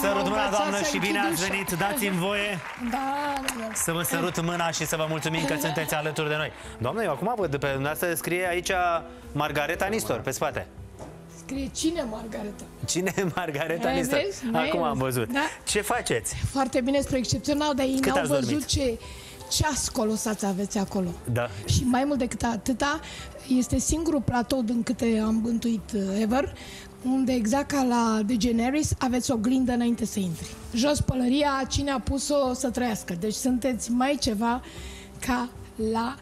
Sărut mâna, doamnă, și bine ați venit. Dați-mi voie să vă sărut mâna și să vă mulțumim că sunteți alături de noi. Doamnă, eu acum văd, pe dumneavoastră scrie aici Margareta Nistor, pe spate. Scrie cine Margareta? Cine Margareta Nistor? Acum am văzut. Da? Ce faceți? Foarte bine, spre excepțional, dar ei n-au văzut ce... ceas colosați aveți acolo. Da. Și mai mult decât atâta, este singurul platou din câte am bântuit ever, unde exact ca la DeGeneres aveți o glindă înainte să intri. Jos pălăria, cine a pus-o să trăiască. Deci sunteți mai ceva ca la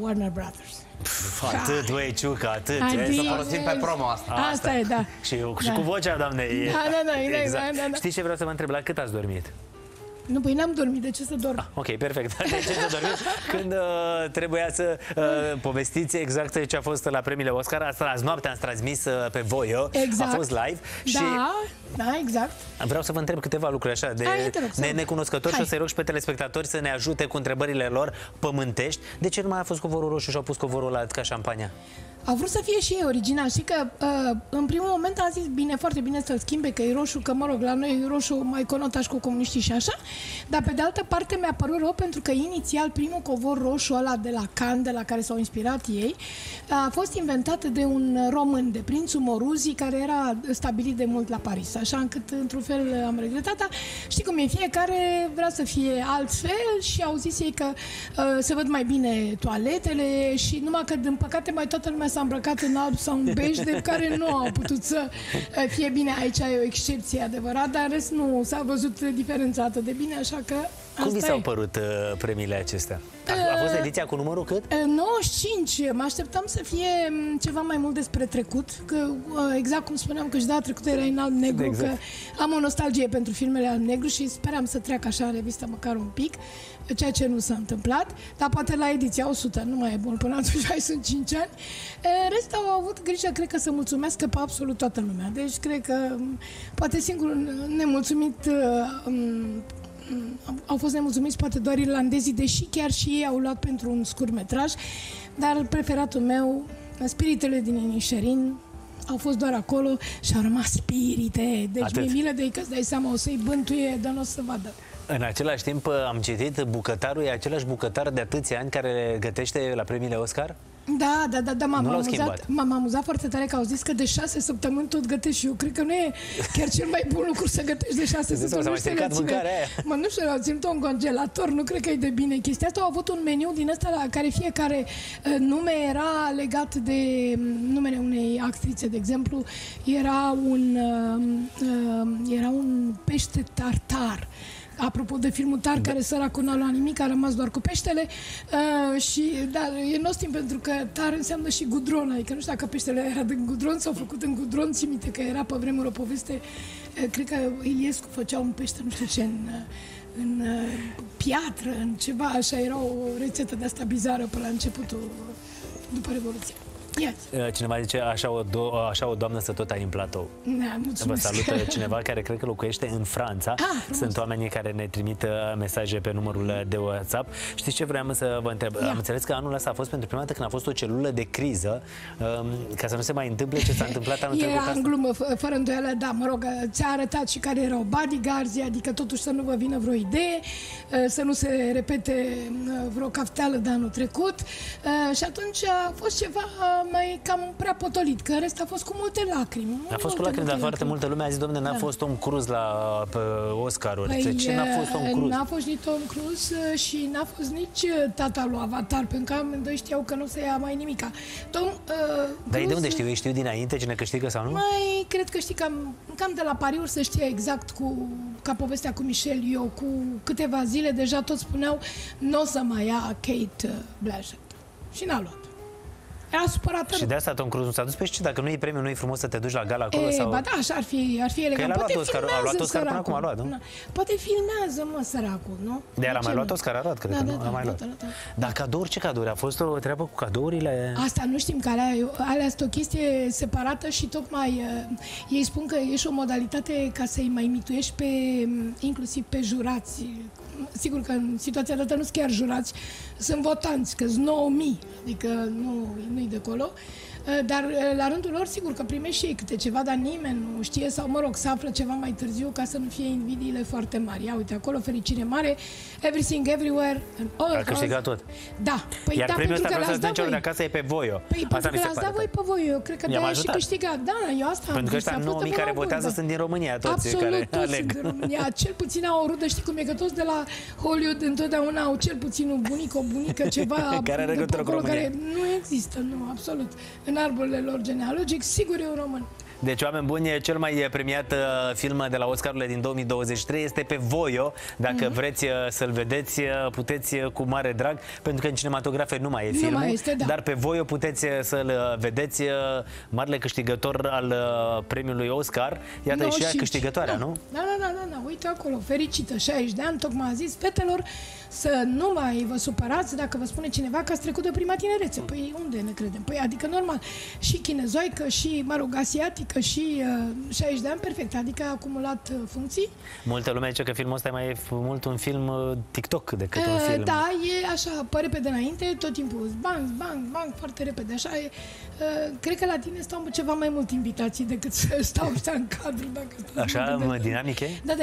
Warner Brothers. Pf, atât, băi, Ciucă, atât. Să folosim pe promo asta. Asta e, da. Și, și cu vocea, doamnei. Da. Știți ce vreau să vă întreb? La cât ați dormit? Nu, păi n-am dormit, de ce să dorm? Ah, ok, perfect. De ce să dormim? Când trebuia să povestiți exact ce a fost la premiile Oscar, azi noapte am transmis pe Voio, exact. A fost live. Și da, exact. Vreau să vă întreb câteva lucruri așa de necunoscători și o să-i rog și pe telespectatori să ne ajute cu întrebările lor pământești. De ce nu mai a fost covorul roșu și au pus covorul ăla ca șampania? Au vrut să fie și ei original, și că în primul moment am zis, bine, foarte bine să-l schimbe, că e roșu, că mă rog, la noi roșu mai conotaș cu comuniștii și așa, dar pe de altă parte mi-a părut rău pentru că inițial primul covor roșu ăla de la Cannes, de la care s-au inspirat ei, a fost inventat de un român, de prințul Moruzi, care era stabilit de mult la Paris, așa încât într-un fel am regretat, dar știi cum e, fiecare vrea să fie altfel și au zis ei că se văd mai bine toaletele și numai că, din păcate, mai toată lumea s-a îmbrăcat în alb sau în bej, de care nu au putut să fie bine. Aici e o excepție adevărat, dar în rest nu s-a văzut diferența atât de bine, așa că... Cum vi s-au părut premiile acestea? A fost ediția cu numărul cât? 95. Mă așteptam să fie ceva mai mult despre trecut, că exact cum spuneam că și data trecută era în alb-negru, exact. Că am o nostalgie pentru filmele alb-negru și speram să treacă așa în revistă măcar un pic, ceea ce nu s-a întâmplat, dar poate la ediția 100 nu mai e bun, până atunci mai sunt 5 ani. Restul au avut grijă, cred că, să mulțumească pe absolut toată lumea. Deci, cred că, poate singurul nemulțumit... Au fost nemulțumiți poate doar irlandezii, deși chiar și ei au luat pentru un scurtmetraj, dar preferatul meu, Spiritele din Inișerin, au fost doar acolo și au rămas spirite. Deci mi-e milă de ei că îți dai seama, o să-i bântuie, dar nu o să vadă. În același timp am citit, bucătarul e același bucătar de atâția ani care gătește la premiile Oscar? Da, m-am amuzat foarte tare că au zis că de 6 săptămâni tot gătești și eu cred că nu e chiar cel mai bun lucru să gătești de 6 săptămâni. Nu știu, au ținut-o în congelator, nu cred că e de bine chestia asta. Au avut un meniu din ăsta la care fiecare nume era legat de numele unei actrițe, de exemplu. Era un pește tartar. Apropo de filmul Tar, care săracul n-a luat nimic, a rămas doar cu peștele. Dar e nostim pentru că Tar înseamnă și gudron, adică nu știu dacă peștele era din gudron, s-au făcut în gudron, ții minte că era pe vremuri o poveste, cred că Iliescu făcea un pește, nu știu ce, în piatră, în ceva, așa, era o rețetă de-asta bizară până la începutul, după Revoluție. Cineva zice, așa o doamnă să tot ai în platou. Vă salută cineva care cred că locuiește în Franța. Sunt oamenii care ne trimit mesaje pe numărul de WhatsApp. Știți ce vreau să vă întreb? Am înțeles că anul ăsta a fost pentru prima dată când a fost o celulă de criză, ca să nu se mai întâmple ce s-a întâmplat anul trecut. Era în glumă, fără îndoială, da, mă rog, ți-a arătat și care erau bodyguards, adică totuși să nu vă vină vreo idee, să nu se repete vreo cafteală de anul trecut. Și atunci a fost ceva... mai cam prea potolit, că rest a fost cu multe lacrimi. A fost cu lacrimi, dar foarte multă lume a zis, domne, n-a fost Tom Cruise la Oscaruri. De ce n-a fost Tom Cruise? N-a fost nici Tom Cruise și n-a fost nici tata lui Avatar, pentru că amândoi știau că nu o să ia mai nimica. Dar de unde știu? Ei știu dinainte cine câștigă sau nu? Mai cred că știi cam de la pariuri să știa exact ca povestea cu Michelle Yeoh, cu câteva zile deja toți spuneau nu o să mai ia Kate Blanchett. Și n-a luat. Era supărată. Și de asta Tom Cruise nu s-a dus pe, și dacă nu e premiu, nu e frumos să te duci la gala acolo? Ba da, așa ar fi elegant. Că poate filmează, a luat Oscar până acum, a luat, nu? Poate filmează, mă, săracul, nu? De el a mai luat Oscar, a luat, cred că nu a mai luat. Dar cadouri, ce cadouri? A fost o treabă cu cadourile? Asta nu știm, că alea sunt o chestie separată și tocmai ei spun că e și o modalitate ca să-i mai mituiești pe, inclusiv pe jurați. Sigur că în situația dată nu-s chiar jurați, sunt votanți, că-s 9.000, adică nu-i de acolo. Dar la rândul lor, sigur că primești și ei câte ceva, dar nimeni nu știe sau, mă rog, să află ceva mai târziu ca să nu fie invidiile foarte mari. Ia uite, acolo, fericire mare, Everything Everywhere All at Once. A câștigat tot. Da. Păi iar da, premiul ăsta vreau să zic celor de acasă e pe Voio. Păi asta mi se pare. Da, voi pe Voio. Eu cred că de-aia și câștigat. Da, eu asta. Pentru că ăștia 9.000 care votează sunt din România, toți care aleg. Din România, cel puțin au o rudă, știi cum e, că toți de la Hollywood întotdeauna au cel puțin un bunic, o bunică, ceva care nu există, nu, absolut. În arborele lor genealogic, sigur eu român. Deci, oameni buni, cel mai premiat film de la Oscarurile din 2023 este pe Voio. Dacă vreți să-l vedeți, puteți cu mare drag, pentru că în cinematografe nu mai e filmul, da. Dar pe Voio puteți să-l vedeți, marele câștigător al premiului Oscar. Iată, no, și ea câștigătoarea, da. Nu? Da, uite acolo, fericită, 60 de ani, tocmai a zis fetelor să nu mai vă supărați dacă vă spune cineva că ați trecut de prima tinerețe. Păi unde ne credem? Păi adică normal, și chinezoică, și, mă rog, asiatică, că și 60 de ani, perfect, adică a acumulat funcții. Multă lume zice că filmul ăsta e mai mult un film TikTok decât un film. Da, e așa, pe repede înainte, tot timpul bang, bang, bang, foarte repede, așa e. Cred că la tine stau ceva mai mult invitații decât să stau în cadru. Dacă așa, dinamic e? Da,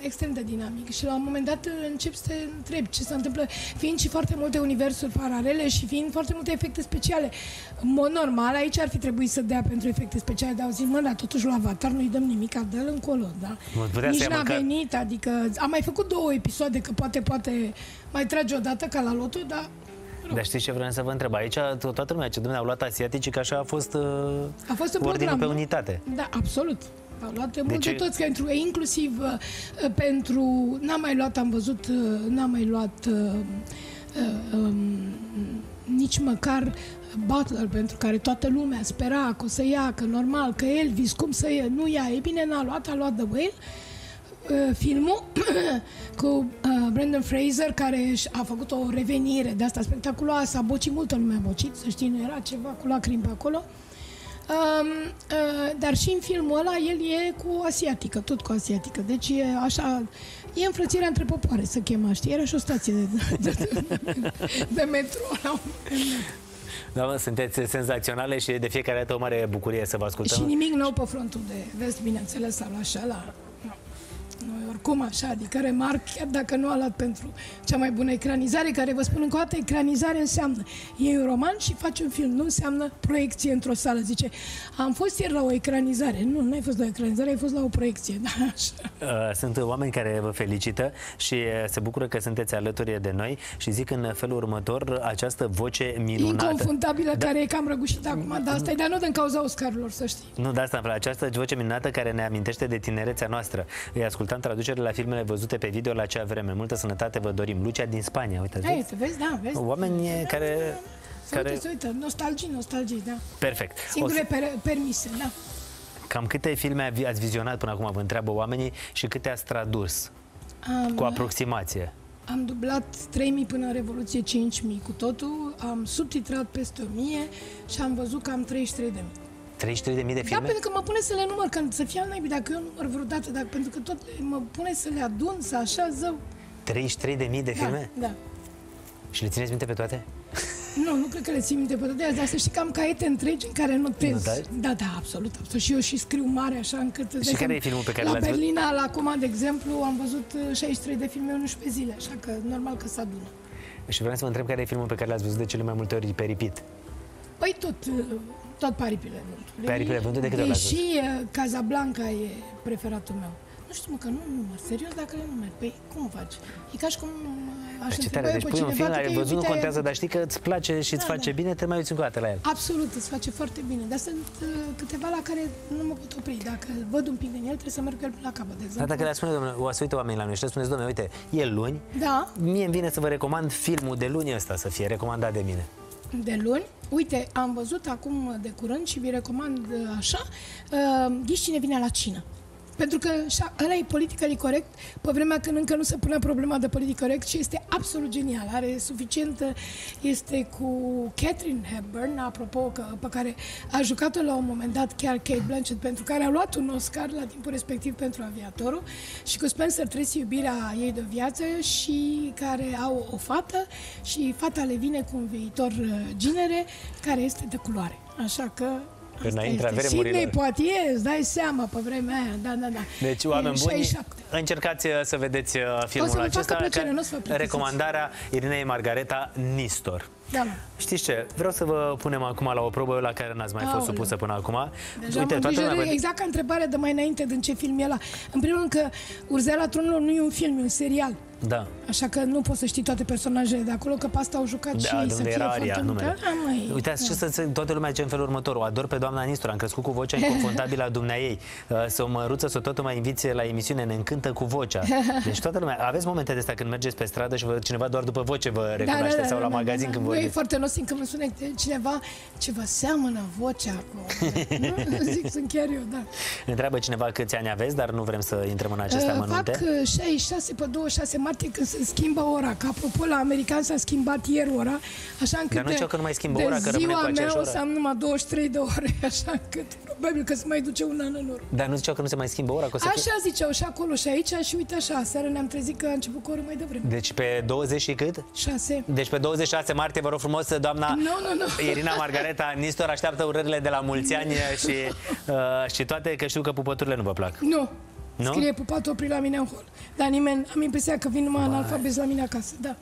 extrem de dinamic și la un moment dat încep să te întrebi ce se întâmplă, fiind și foarte multe universuri paralele și fiind foarte multe efecte speciale. În mod normal, aici ar fi trebuit să dea pentru efecte speciale, dar mă, dar totuși la Avatar nu-i dăm nimic, dă-l încolo, da? Nici n-a venit, adică am mai făcut 2 episoade, că poate mai trage o dată ca la lotul, dar... Dar știți ce vreau să vă întreb? Aici toată lumea ce dumneavoastră au luat asiaticii, că așa a fost ordinul pe unitate. Da, absolut. Au luat mult de toți, că inclusiv pentru... N-am mai luat, am văzut, n-am mai luat nici măcar... Butler, pentru care toată lumea spera că o să ia, că normal, că Elvis, cum să ia, nu ia, e bine, n-a luat, a luat The Whale, filmul cu Brandon Fraser, care a făcut o revenire de asta spectaculoasă, a bocit, multă lume a bocit, să știi, nu era ceva cu lacrimi pe acolo, dar și în filmul ăla el e cu asiatică, tot cu asiatică, deci e așa... E înfrățirea între popoare, să chema, știi, era și o stație de metro la un moment. Da, sunteți senzaționale și de fiecare dată o mare bucurie să vă ascultăm. Și nimic nou pe frontul de vest, bineînțeles, sau așa, noi oricum așa, adică remarc, chiar dacă nu a luat pentru cea mai bună ecranizare, care vă spun încă o dată, ecranizare înseamnă iei un roman și faci un film, nu înseamnă proiecție într-o sală. Zice, am fost ieri la o ecranizare. Nu, n-ai fost la o ecranizare, ai fost la o proiecție. Da, așa. Sunt oameni care vă felicită și se bucură că sunteți alături de noi și zic în felul următor această voce minunată. Inconfundabilă, da. Care e cam răgușită acum, dar asta e, dar nu din cauza Oscarurilor, să știi. Nu, de asta, această voce minunată care ne amintește de tinerețea noastră. Îi ascultăm traducere la filmele văzute pe video la acea vreme. Multă sănătate vă dorim. Lucia din Spania, uitați. Hai, să vezi, da, vezi. Oameni care... Se uită. Nostalgii, da. Perfect. Singure permise, da. Cam câte filme ați vizionat până acum, vă întreabă oamenii, și câte ați tradus? Cu aproximație. Am dublat 3.000 până în Revoluție, 5.000 cu totul, am subtitrat peste 1.000 și am văzut cam 33.000. 33.000 de filme? Da, pentru că mă pune să le număr, că să fie al naibii, dacă eu număr vreodată, dar pentru că tot mă pune să le adun, să așa, zău. 33.000 de filme? Da. Și le țineți minte pe toate? Nu, nu cred că le țin minte pe toate, dar să știi că am caiete întregi în care notez. Da, absolut. Și eu și scriu mare, așa, încât... Și care e filmul pe care l-ați văzut? La Berlina, la acum, de exemplu, am văzut 63 de filme în 11 zile, așa că normal că se adună. Și vreau să vă întreb care e filmul pe care l-ați văzut de cele mai multe ori pe repeat? Păi tot Paripile Vântului. Paripile Vântului de câte ori? Și Casablanca e preferatul meu. Nu știu, mă, că nu număr. Serios, dacă nu număr. Păi, cum faci? E ca și cum aș întreba eu pe cineva... Deci, pui un film, l-ai văzut, nu contează, dar știi că îți place și îți face bine, te mai uiți încă o dată la el. Absolut, îți face foarte bine. Dar sunt câteva la care nu mă pot opri. Dacă văd un pic din el, trebuie să merg la capăt, de exemplu. Dar dacă le-a spune, domnule, o să uite oamenii la mine și le spuneți, domnule, uite, e luni, mie îmi vine să vă recomand filmul de luni ăsta să fie recomandat de mine. De luni. Uite, am văzut acum de curând și vi recomand așa, ghiși cine vine la cină. Pentru că ăla e politically corect pe vremea când încă nu se punea problema de politically corect și este absolut genial. Are suficientă... Este cu Katharine Hepburn, apropo, că, pe care a jucat-o la un moment dat chiar Cate Blanchett, pentru care a luat un Oscar la timpul respectiv pentru Aviatorul, și cu Spencer Tracy, iubirea ei de viață, și care au o fată și fata le vine cu un viitor ginere care este de culoare. Așa că... Și nepoatie, îți dai seama pe vremea aia, da. Deci, oameni buni, încercați să vedeți filmul acesta. Recomandarea Irinei Margareta Nistor. Da. Știți ce? Vreau să vă punem acum la o probă la care n-ați mai fost supusă până acum. Deja uite, exact ca întrebarea de mai înainte, din ce film e ăla. În primul rând că Urzeala Tronilor nu e un film, e un serial. Da. Așa că nu poți să știi toate personajele de acolo, că pe asta au jucat și ei să fie fătământă. Uitați, toată lumea zice în felul următor: o ador pe doamna Nistor, am crescut cu vocea inconfundabilă a dumneaei. Să o măruță, să o tot mai inviți la emisiune, ne încântă cu vocea. Deci toată lumea, aveți momente de astea când mergeți pe stradă și cineva doar după voce vă recunoaște, sau la magazin când vorbiți. E foarte nostru când îmi spune cineva ce vă seamănă vocea acolo. Zic, sunt chiar eu, da. Întreabă cineva câți ani aveți, dar nu vrem să intrăm în aceste amănunte. Fac 66 pe 26 martie, când se schimbă ora, că apropo la american s-a schimbat ieri ora, așa încât ziua mea o să am numai 23 de ore, așa încât probabil că se mai duce un an în urmă. Dar nu ziceau că nu se mai schimbă ora? Că o să așa ziceau și acolo și aici, și uite așa, seara ne-am trezit că a început cu o oră mai devreme. Deci pe 20 și cât? 6. Deci pe 26 martie, vă rog frumos, doamna Irina Margareta Nistor așteaptă urările de la mulți ani și toate, că știu că pupăturile nu vă plac. Nu. Nu? Scrie pupat, opri la mine în hol. Dar nimeni, am impresia că vin numai analfabezi la mine acasă, da.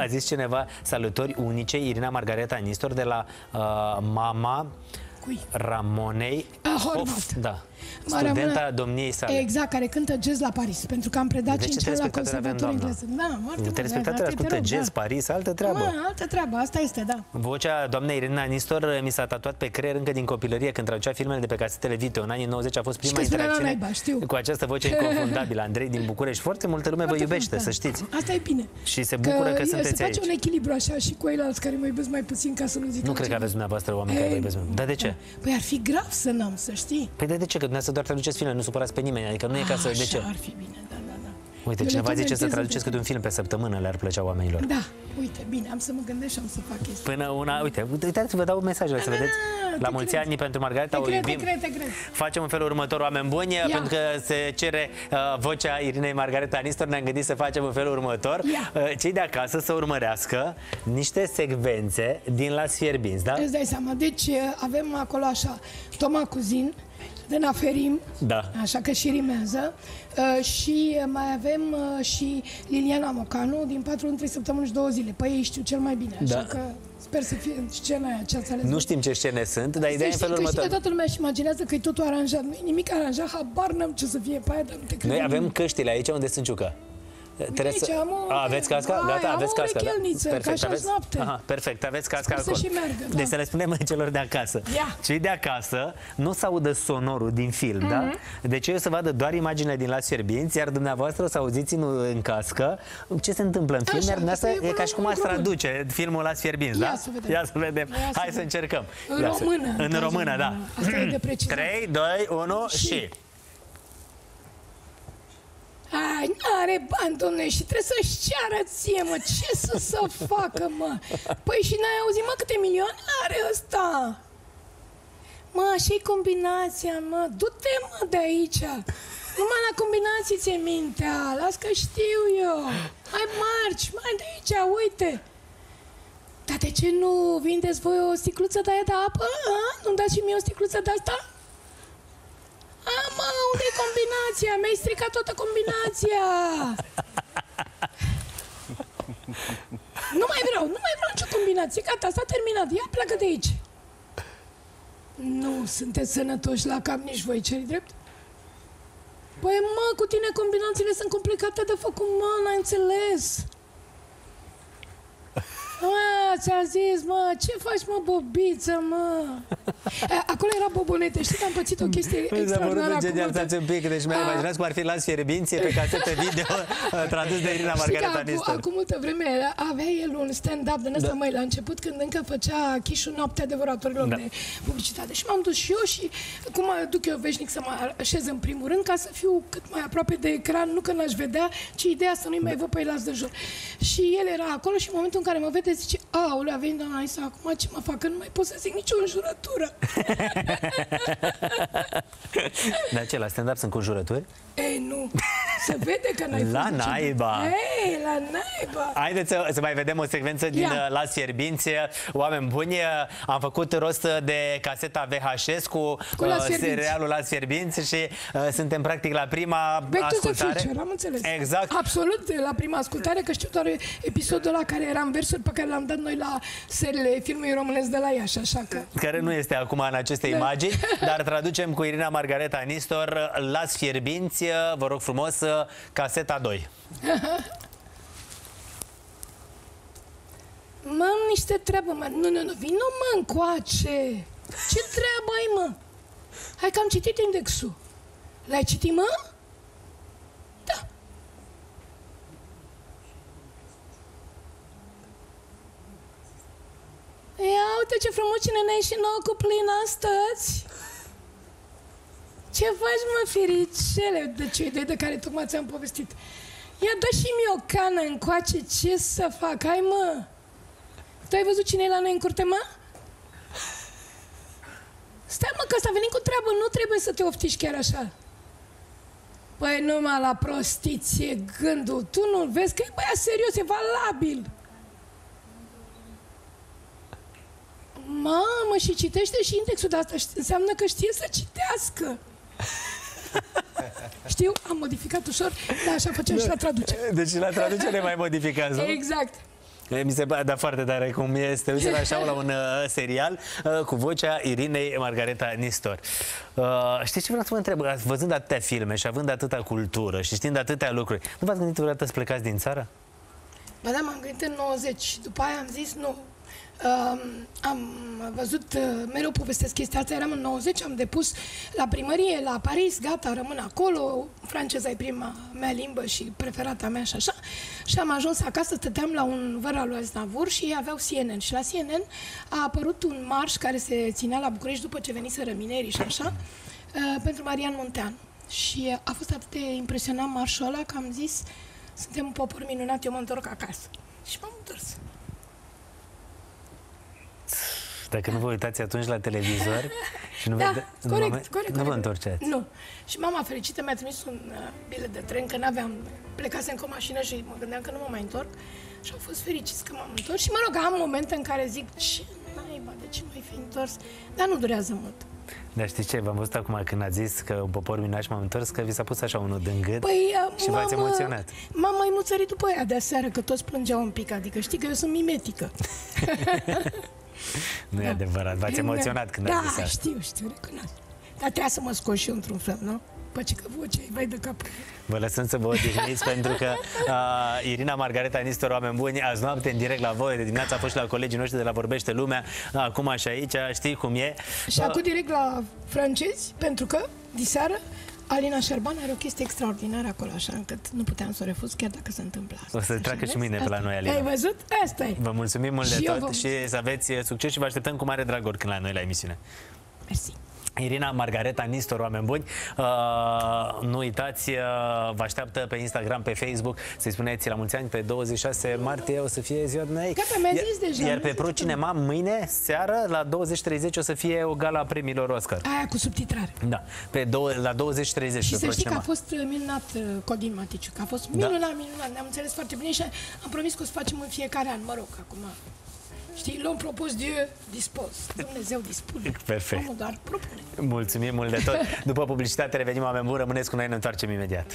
A zis cineva: salutări unice, Irina Margareta Nistor, de la mama Ramonei Horvat, studenta domniei sale. Exact, care cântă jazz la Paris, pentru că am predat 5 ani la conservatorul englez. Telespectatorii ascultă jazz, Paris, altă treabă. Altă treabă, asta este, da. Vocea doamnei Irina Nistor mi s-a tatuat pe creier încă din copilărie, când traducea filmele de pe casetele video. În anii 90 a fost prima interacțiune cu această voce inconfundabilă. Andrei din București, foarte multă lume vă iubește, să știți. Asta e bine. Și se bucură că sunteți aici. Se face un echilibru așa și cu ceilalți care mă iubesc mai puțin, ca să nu zic. Nu cred că aveți dumneavoastră oameni care vă iubesc. Dar de ce? Păi ar fi grav să n-am, să știi. Păi de ce? Că dumneavoastră doar traduceți filme, nu supărați pe nimeni. Adică nu e ca să... De ce? Ar fi bine, da. Uite, cineva zice să traduceți câte un film pe săptămână, le-ar plăcea oamenilor. Da, uite, bine, am să mă gândesc și am să fac chestia. Până una, uite, vă dau mesajele, să vedeți. La mulți ani pentru Margareta, o iubim. Facem în felul următor, oameni buni, pentru că se cere vocea Irinei Margareta Nistor, ne-am gândit să facem în felul următor. Cei de acasă să urmărească niște secvențe din Las Fierbinți, da? Îți dai seama, deci avem acolo așa Toma Cuzin, de Naferim, așa că și rimează, și mai avem și Liliana Mocanu din 4 în 3 săptămâni și 2 zile. Păi ei știu cel mai bine, așa că sper să fie scena aia ce ați ales. Nu știm ce scene sunt, dar ideea e în felul următor. Știi că toată lumea își imaginează că e totul aranjat. Nu e nimic aranjat, habar n-am ce să fie pe aia, dar nu te cred. Noi avem căștile aici unde sunt ciucă. Deci am o... Aveți casca? Gata, aveți casca. Am o rechelniță, ca așa-s noapte. Perfect, aveți casca acolo. Deci să le spunem celor de acasă. Cei de acasă nu se audă sonorul din film, da? Deci eu o să vadă doar imaginea din Las Fierbinți, iar dumneavoastră o să auziți în cască ce se întâmplă în film, iar dumneavoastră e ca și cum ați traduce filmul Las Fierbinți, da? Ia să vedem. Hai să încercăm. În română. În română, da. 3, 2, 1 și... Ai, n-are bani, dom'le, și trebuie să-și ceară ție, mă, ce să facă, mă? Păi și n-ai auzit, mă, câte milioane are ăsta? Mă, așa-i combinația, mă, du-te, mă, de aici. Numai la combinații ți-e mintea, las că știu eu. Hai, marci, mai de aici, uite. Dar de ce nu vindeți voi o sticluță de aia de apă? Nu-mi dați și mie o sticluță de asta? Amă, unde e combinația? Mi-ai stricat toată combinația! Nu mai vreau nicio combinație, gata, s-a terminat, ia pleacă de aici! Nu sunteți sănătoși la cap nici voi, ce-i drept? Păi mă, cu tine combinațiile sunt complicate de făcut, mă, n-ai înțeles! Mă, ți-am zis, mă, ce faci, mă, bobiță, mă? Acolo era Bobonete. Știi că am pățit o chestie extraordinară acum. Stați un pic, deci mi-am imaginat cum ar fi Las Fierbinți pe casetă video tradus de Irina Margareta Nistor. Acum multă vreme avea el un stand-up din ăsta, măi, la început, când încă făcea chișul noaptea devoratorilor de publicitate. Și m-am dus și eu și cum mă duc eu veșnic să mă așez în primul rând ca să fiu cât mai aproape de ecran, nu că n-aș vedea, ci ideea să nu-i mai văd pe ei las de jur. Și el era acolo și în momentul în care mă vede zice: aoleu, a venit doamna Nistor, acum ce mă fac? Că nu mai pot să zic nicio înjurătură. Dar ce, la stand-up sunt cu jurături? Ei, nu. Se vede că n-ai la făcut naiba. Ei, la naiba. Haideți să mai vedem o secvență din Las Fierbinți. Oameni buni, am făcut rost de caseta VHS cu Las serialul Las Fierbinți și suntem practic la prima ascultare. Future, am înțeles. Exact. Absolut la prima ascultare, că știu doar episodul ăla care era în versuri pe care l-am dat noi la seriile filmului românesc de la Iași, așa că... Care nu este acum în aceste imagini, dar traducem cu Irina Margareta Nistor Las Fierbinți, vă rog frumos, caseta 2. Mă, am niște treabă, mă. Nu, nu, nu, vino, mă, încoace. Ce treabă ai, mă? Hai că am citit indexul. L-ai citit, mă? Da. Ia uite ce frumos, cine ne-ai și nouă cu plin astăzi. Ce faci, mă, firicele? Deci o idee de care tocmai ți-am povestit. Ia, dă și mie o cană încoace, ce să fac? Hai, mă! Tu ai văzut cine e la noi în curte, mă? Stai, mă, că ăsta a venit cu treabă, nu trebuie să te oftiști chiar așa. Păi numai la prostiție gândul, tu nu-l vezi? Că e băiat serios, e valabil. Mamă, și citește și indexul de asta, înseamnă că știe să citească. Știu, am modificat ușor, dar așa facem și la traducere. Deci la traducere mai modificați, nu? Exact. Mi se pare, da, foarte tare cum este. Uite-l așa la un serial cu vocea Irinei Margareta Nistor. Știi ce vreau să vă întreb? Văzând atâtea filme și având atâta cultură și știind atâtea lucruri, nu v-ați gândit vreodată să plecați din țară? Ba da, m-am gândit în 90. După aia am zis nu. Am văzut, mereu povestesc chestia asta, eram în 90, am depus la primărie, la Paris, gata, rămân acolo, franceza e prima mea limbă și preferata mea și așa, și am ajuns acasă, stăteam la un văr al lui Aznavour și ei aveau CNN și la CNN a apărut un marș care se ținea la București după ce veniseră minerii și așa, pentru Marian Muntean, și a fost atât de impresionant marșul ăla că am zis, suntem un popor minunat, eu mă întorc acasă, și m-am întors. Dacă nu vă uitați atunci la televizor și nu, da, corect, nu vă întorceați. Nu. Și mama fericită mi-a trimis un bilet de tren, că n-aveam, plecasem cu o mașină și mă gândeam că nu mă mai întorc. Și am fost fericiți că m-am întors. Și mă rog, am momente în care zic, ce naiba, de ce mai fi întors? Dar nu durează mult. Dar știți ce? V-am văzut acum când ați zis că un popor minunat, m-am întors, că vi s-a pus așa unul din gât și v-ați emoționat. M-am mai muțărit după aia de aseară, că toți plângeau un pic, adică știi că eu sunt mimetică. Nu e adevărat, v-ați emoționat când ați zis asta. Da, știu, recunosc. Dar trebuia să mă scoși și eu într-un fel, nu? Păi ce că vocea îi vai de cap. Vă lăsăm să vă odihniți, pentru că Irina Margareta Nistor, oameni buni, azi noapte în direct la voi, de dimineața a fost și la colegii noștri de la Vorbește Lumea, acum și aici, știi cum e. Și acum direct la francezi, pentru că diseară Alina Șerban are o chestie extraordinară acolo, așa încât nu puteam să o refuz, chiar dacă se întâmplă asta. O să treacă și mâine pe la noi, Alina. Ai văzut? Asta e. Vă mulțumim mult de tot și să aveți succes și vă așteptăm cu mare drag oricând la noi la emisiune. Mersi. Irina Margareta Nistor, oameni buni, nu uitați, vă așteaptă pe Instagram, pe Facebook, să-i spuneți la mulți ani, pe 26 martie o să fie ziua de ei. Gata, mi-a zis deja. Iar pe ProCinema, mâine, seară, la 20:30 o să fie o gala premiilor Oscar. Aia cu subtitrare. Da, la 20:30. Și să știi că a fost minunat Codin Maticiu, că a fost minunat, ne-am înțeles foarte bine și am promis că o să facem în fiecare an, mă rog, acum... Știi, l-am propus, Dieu dispos. Dumnezeu dispune. Perfect. Omul doar propune. Mulțumim mult de tot. După publicitate revenim, oameni buni, rămâneți cu noi, ne întoarcem imediat.